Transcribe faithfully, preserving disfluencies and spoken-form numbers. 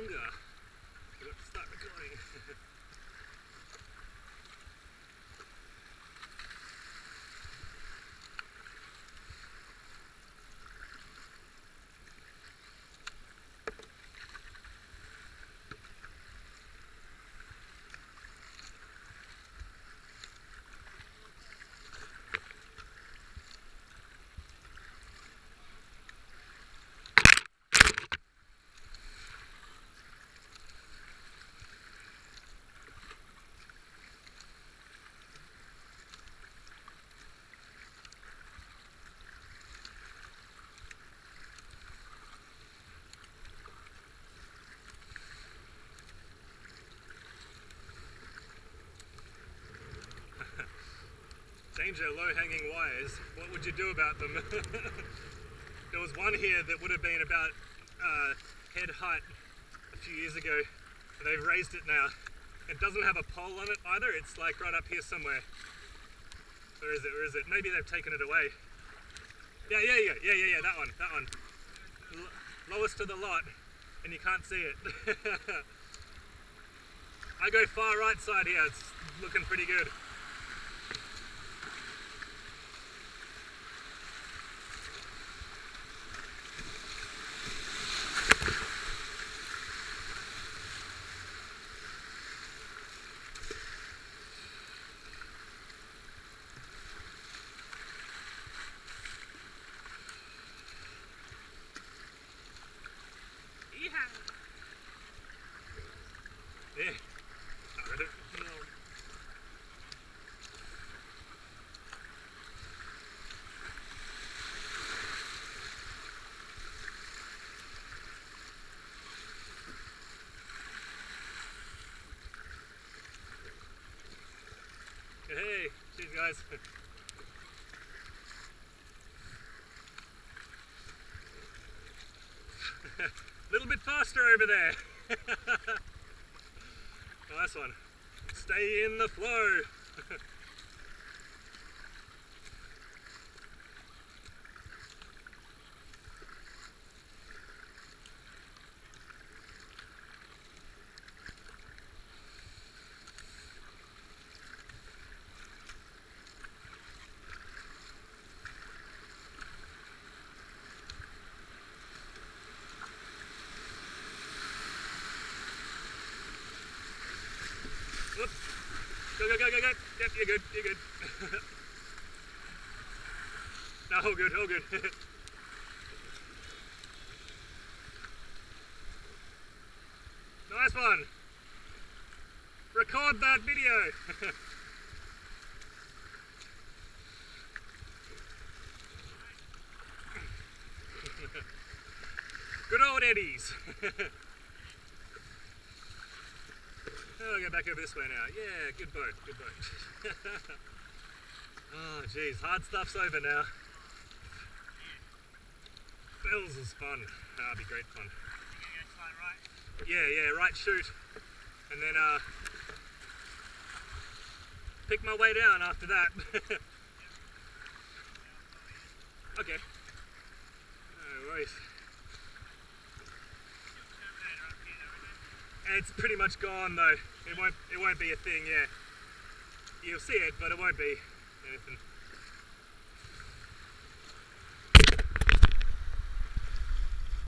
longer. We've got to start recording. Danger, low-hanging wires. What would you do about them? There was one here that would have been about uh, head height a few years ago. They've raised it now. It doesn't have a pole on it either. It's like right up here somewhere. Where is it? Where is it? Maybe they've taken it away. Yeah, yeah, yeah, yeah, yeah, yeah. That one, that one. L- lowest to the lot, and you can't see it. I go far right side here. It's looking pretty good. Hey, cheers guys. A little bit faster over there. Nice one. Stay in the flow. Go, go, go, go, go. Yep, you're good, you're good. No, all good, all good. Nice one. Record that video. Good old Eddies. Oh, I'll go back over this way now. Yeah, good boat, good boat. Oh, jeez, hard stuff's over now. Bells is fun. That'll be great fun. You're gonna slide right? Yeah, yeah, right shoot. And then uh, pick my way down after that. Okay. No worries. It's pretty much gone though. It won't it won't be a thing, yeah. You'll see it, but it won't be anything.